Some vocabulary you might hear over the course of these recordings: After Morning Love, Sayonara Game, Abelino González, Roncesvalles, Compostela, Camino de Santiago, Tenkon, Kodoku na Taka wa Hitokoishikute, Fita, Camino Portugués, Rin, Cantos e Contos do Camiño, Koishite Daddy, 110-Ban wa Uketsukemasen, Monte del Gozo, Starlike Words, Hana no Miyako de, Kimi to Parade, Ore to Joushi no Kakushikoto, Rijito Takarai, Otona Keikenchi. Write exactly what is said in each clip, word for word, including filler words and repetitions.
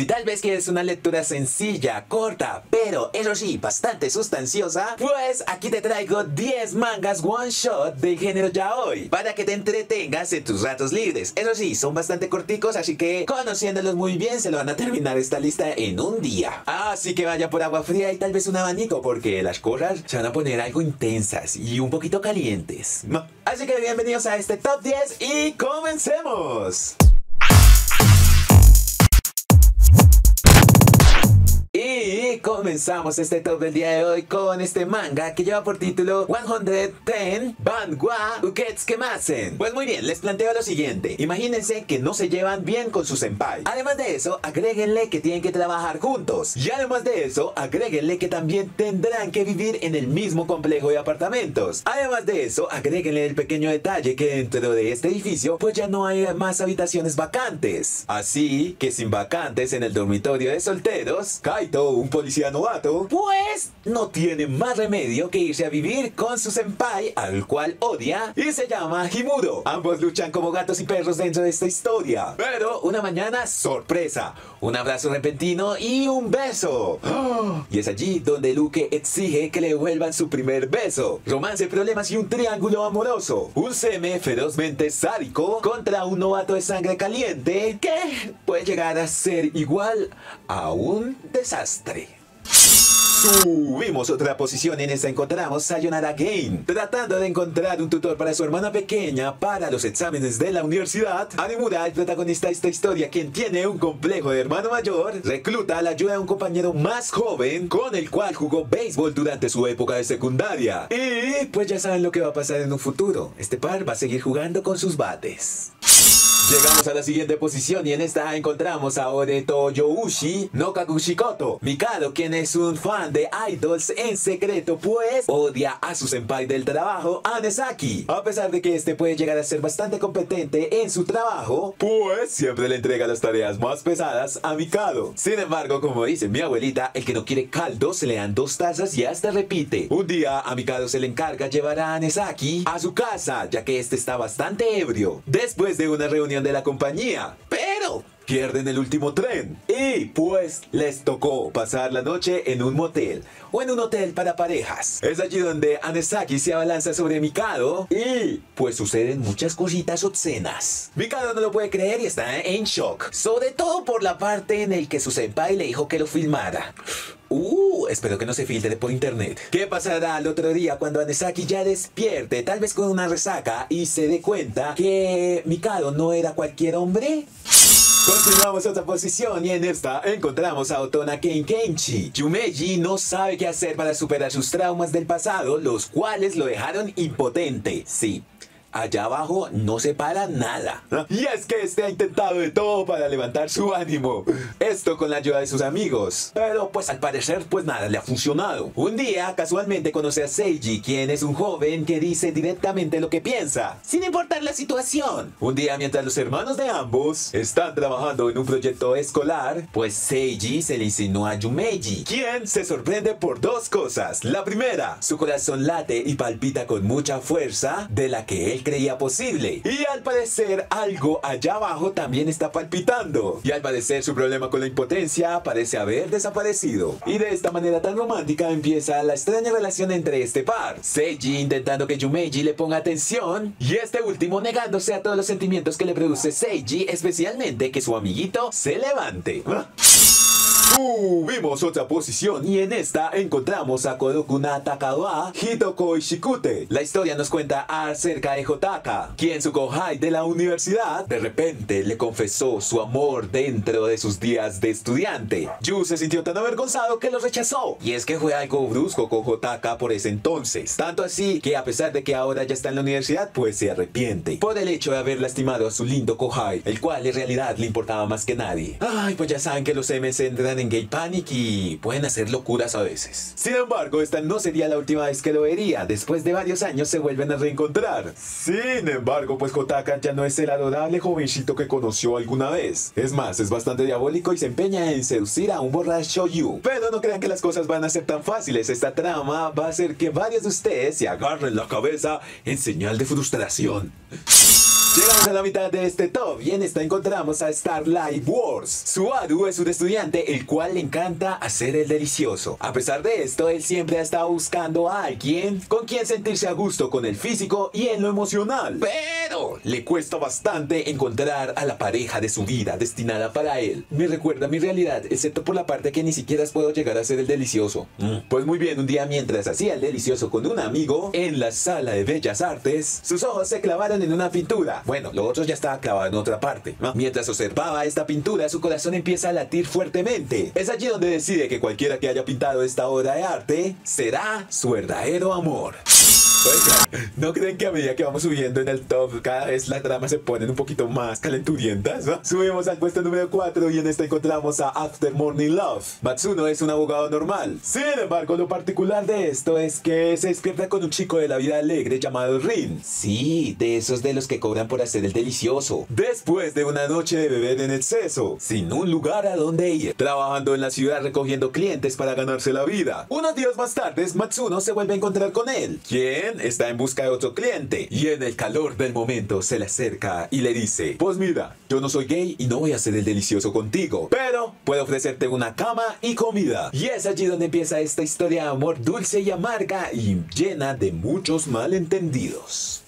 Si tal vez quieres una lectura sencilla, corta, pero eso sí, bastante sustanciosa, pues aquí te traigo diez mangas one shot del género yaoi, para que te entretengas en tus ratos libres. Eso sí, son bastante corticos, así que conociéndolos muy bien se lo van a terminar esta lista en un día. Así que vaya por agua fría y tal vez un abanico, porque las cosas se van a poner algo intensas y un poquito calientes. Así que bienvenidos a este top diez y comencemos. Y comenzamos este top del día de hoy con este manga que lleva por título ciento diez-Ban wa Uketsukemasen. Pues muy bien, les planteo lo siguiente. Imagínense que no se llevan bien con su senpai. Además de eso, agréguenle que tienen que trabajar juntos. Y además de eso, agréguenle que también tendrán que vivir en el mismo complejo de apartamentos. Además de eso, agréguenle el pequeño detalle que dentro de este edificio pues ya no hay más habitaciones vacantes. Así que sin vacantes en el dormitorio de solteros, Kai, un policía novato, pues no tiene más remedio que irse a vivir con su senpai, al cual odia y se llama Himuro. Ambos luchan como gatos y perros dentro de esta historia, pero una mañana, sorpresa, un abrazo repentino y un beso. ¡Oh! Y es allí donde Luke exige que le devuelvan su primer beso. Romance, problemas y un triángulo amoroso. Un seme ferozmente sádico contra un novato de sangre caliente que puede llegar a ser igual a un desastre. Desastre. Subimos otra posición, en esta encontramos Sayonara Game, tratando de encontrar un tutor para su hermana pequeña para los exámenes de la universidad. Anemura, el protagonista de esta historia, quien tiene un complejo de hermano mayor, recluta la ayuda de un compañero más joven con el cual jugó béisbol durante su época de secundaria. Y pues ya saben lo que va a pasar en un futuro, este par va a seguir jugando con sus bates. Llegamos a la siguiente posición y en esta encontramos a Ore to Joushi no Kakushikoto. Mikado, quien es un fan de idols en secreto, pues odia a su senpai del trabajo, Anesaki. A pesar de que este puede llegar a ser bastante competente en su trabajo, pues siempre le entrega las tareas más pesadas a Mikado. Sin embargo, como dice mi abuelita, el que no quiere caldo se le dan dos tazas y hasta repite. Un día a Mikado se le encarga llevar a Anesaki a su casa, ya que este está bastante ebrio, después de una reunión de la compañía, pero pierden el último tren y pues les tocó pasar la noche en un motel o en un hotel para parejas. Es allí donde Anesaki se abalanza sobre Mikado y pues suceden muchas cositas obscenas. Mikado no lo puede creer y está en shock, sobre todo por la parte en el que su senpai le dijo que lo filmara. Uh, espero que no se filtre por internet. ¿Qué pasará al otro día cuando Anesaki ya despierte, tal vez con una resaca, y se dé cuenta que Mikado no era cualquier hombre? Continuamos otra posición y en esta encontramos a Otona Keikenchi. Yumeji no sabe qué hacer para superar sus traumas del pasado, los cuales lo dejaron impotente. Sí, allá abajo no se para nada. Y es que este ha intentado de todo para levantar su ánimo, esto con la ayuda de sus amigos, pero pues al parecer pues nada le ha funcionado. Un día casualmente conoce a Seiji, quien es un joven que dice directamente lo que piensa, sin importar la situación. Un día, mientras los hermanos de ambos están trabajando en un proyecto escolar, pues Seiji se le insinúa a Yumeji, quien se sorprende por dos cosas. La primera, su corazón late y palpita con mucha fuerza de la que él creía posible, y al parecer algo allá abajo también está palpitando, y al parecer su problema con la impotencia parece haber desaparecido. Y de esta manera tan romántica empieza la extraña relación entre este par, Seiji intentando que Yumeji le ponga atención y este último negándose a todos los sentimientos que le produce Seiji, especialmente que su amiguito se levante. ¿Ah? Subimos otra posición y en esta encontramos a Kodoku na Taka wa Hitokoishikute. La historia nos cuenta acerca de Hotaka, quien su kohai de la universidad de repente le confesó su amor dentro de sus días de estudiante. Yu se sintió tan avergonzado que lo rechazó, y es que fue algo brusco con Hotaka por ese entonces, tanto así que a pesar de que ahora ya está en la universidad, pues se arrepiente por el hecho de haber lastimado a su lindo kohai, el cual en realidad le importaba más que nadie. Ay, pues ya saben que los M C entran en Gay Panic y pueden hacer locuras a veces. Sin embargo, esta no sería la última vez que lo vería. Después de varios años se vuelven a reencontrar. Sin embargo, pues Hotaka ya no es el adorable jovencito que conoció alguna vez. Es más, es bastante diabólico y se empeña en seducir a un borracho Yu. Pero no crean que las cosas van a ser tan fáciles. Esta trama va a hacer que varios de ustedes se agarren la cabeza en señal de frustración. Llegamos a la mitad de este top y en esta encontramos a Starlike Words. Subaru es un estudiante el cual le encanta hacer el delicioso. A pesar de esto, él siempre ha estado buscando a alguien con quien sentirse a gusto con el físico y en lo emocional. Pero le cuesta bastante encontrar a la pareja de su vida destinada para él. Me recuerda mi realidad, excepto por la parte que ni siquiera puedo llegar a hacer el delicioso. Mm. Pues muy bien, un día mientras hacía el delicioso con un amigo en la sala de bellas artes, sus ojos se clavaron en una pintura. Bueno, lo otro ya estaba clavado en otra parte, ¿no? Mientras observaba esta pintura, su corazón empieza a latir fuertemente. Es allí donde decide que cualquiera que haya pintado esta obra de arte será su verdadero amor. Oiga, ¿no creen que a medida que vamos subiendo en el top, cada vez las tramas se ponen un poquito más calenturientas, ¿no? Subimos al puesto número cuatro y en este encontramos a After Morning Love. Matsuno es un abogado normal. Sin embargo, lo particular de esto es que se despierta con un chico de la vida alegre llamado Rin. Sí, de esos de los que cobran por hacer el delicioso. Después de una noche de beber en exceso, sin un lugar a donde ir, trabajando en la ciudad recogiendo clientes para ganarse la vida. Unos días más tarde, Matsuno se vuelve a encontrar con él, quien está en busca de otro cliente, y en el calor del momento se le acerca y le dice: pues mira, yo no soy gay y no voy a hacer el delicioso contigo, pero puedo ofrecerte una cama y comida. Y es allí donde empieza esta historia de amor dulce y amarga y llena de muchos malentendidos.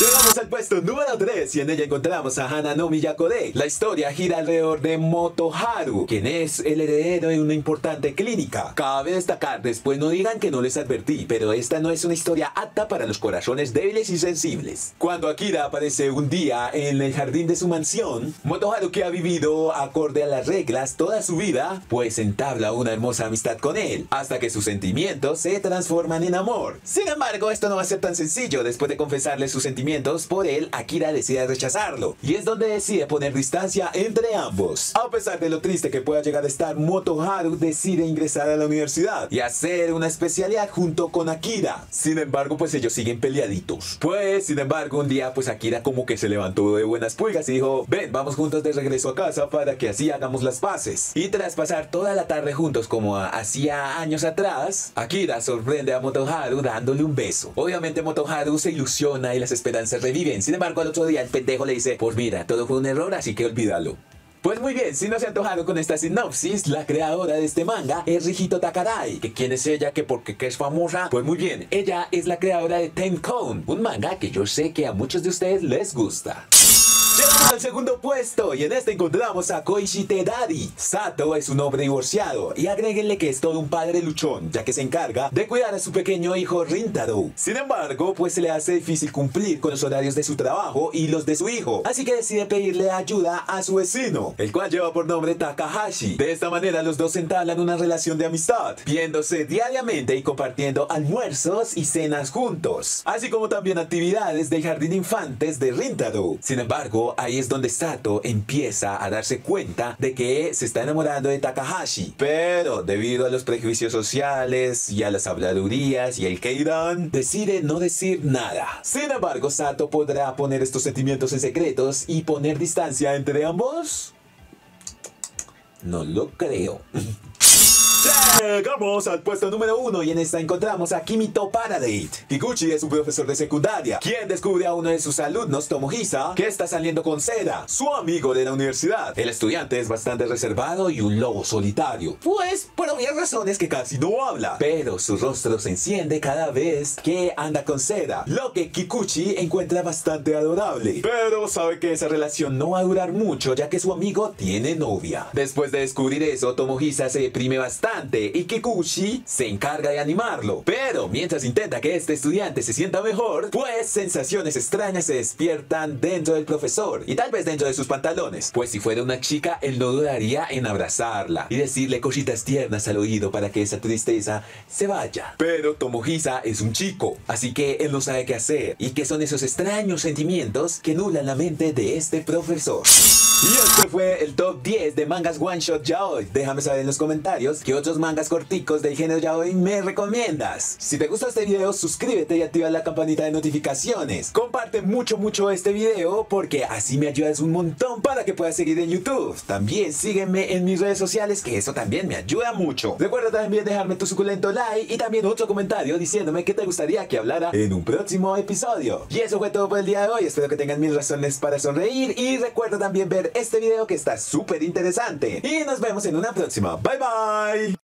Llegamos al puesto número tres y en ella encontramos a Hana no Miyako de. La historia gira alrededor de Motoharu, quien es el heredero de una importante clínica. Cabe destacar, después no digan que no les advertí, pero esta no es una historia apta para los corazones débiles y sensibles. Cuando Akira aparece un día en el jardín de su mansión, Motoharu, que ha vivido acorde a las reglas toda su vida, pues entabla una hermosa amistad con él, hasta que sus sentimientos se transforman en amor. Sin embargo, esto no va a ser tan sencillo. Después de confesarle sus sentimientos por él, Akira decide rechazarlo, y es donde decide poner distancia entre ambos. A pesar de lo triste que pueda llegar a estar, Motoharu decide ingresar a la universidad y hacer una especialidad junto con Akira. Sin embargo, pues ellos siguen peleaditos. Pues sin embargo, un día pues Akira como que se levantó de buenas pulgas y dijo: ven, vamos juntos de regreso a casa para que así hagamos las paces. Y tras pasar toda la tarde juntos como hacía años atrás, Akira sorprende a Motoharu dándole un beso. Obviamente Motoharu se ilusiona y las esperanzas se reviven. Sin embargo, al otro día el pendejo le dice: pues mira, todo fue un error, así que olvídalo. Pues muy bien, si no se antojaron con esta sinopsis, la creadora de este manga es Rijito Takarai. ¿Que quién es ella? ¿Que porque que es famosa? Pues muy bien, ella es la creadora de Tenkon, un manga que yo sé que a muchos de ustedes les gusta. Llegamos al segundo puesto y en este encontramos a Koishite Daddy. Sato es un hombre divorciado y agréguenle que es todo un padre luchón, ya que se encarga de cuidar a su pequeño hijo Rintaro. Sin embargo, pues se le hace difícil cumplir con los horarios de su trabajo y los de su hijo, así que decide pedirle ayuda a su vecino, el cual lleva por nombre Takahashi. De esta manera los dos entablan una relación de amistad, viéndose diariamente y compartiendo almuerzos y cenas juntos, así como también actividades del jardín de infantes de Rintaro. Sin embargo, ahí es donde Sato empieza a darse cuenta de que se está enamorando de Takahashi, pero debido a los prejuicios sociales y a las habladurías y el que irán, decide no decir nada. Sin embargo, Sato podrá poner estos sentimientos en secretos y poner distancia entre ambos. No lo creo. Llegamos al puesto número uno y en esta encontramos a Kimi to Parade. Kikuchi es un profesor de secundaria, quien descubre a uno de sus alumnos, Tomohisa, que está saliendo con Cera, su amigo de la universidad. El estudiante es bastante reservado y un lobo solitario, pues por obvias razones que casi no habla, pero su rostro se enciende cada vez que anda con Cera, lo que Kikuchi encuentra bastante adorable. Pero sabe que esa relación no va a durar mucho, ya que su amigo tiene novia. Después de descubrir eso, Tomohisa se deprime bastante y Kikuchi se encarga de animarlo, pero mientras intenta que este estudiante se sienta mejor, pues sensaciones extrañas se despiertan dentro del profesor y tal vez dentro de sus pantalones, pues si fuera una chica él no dudaría en abrazarla y decirle cositas tiernas al oído para que esa tristeza se vaya. Pero Tomohisa es un chico, así que él no sabe qué hacer y qué son esos extraños sentimientos que nublan la mente de este profesor. Y este fue el top diez de mangas one shot yaoi. Déjame saber en los comentarios qué otros mangas mangas corticos del género yaoi me recomiendas. Si te gusta este video, suscríbete y activa la campanita de notificaciones. Comparte mucho mucho este video porque así me ayudas un montón para que puedas seguir en YouTube. También sígueme en mis redes sociales, que eso también me ayuda mucho. Recuerda también dejarme tu suculento like y también otro comentario diciéndome qué te gustaría que hablara en un próximo episodio. Y eso fue todo por el día de hoy. Espero que tengan mil razones para sonreír y recuerda también ver este video que está súper interesante. Y nos vemos en una próxima. Bye bye.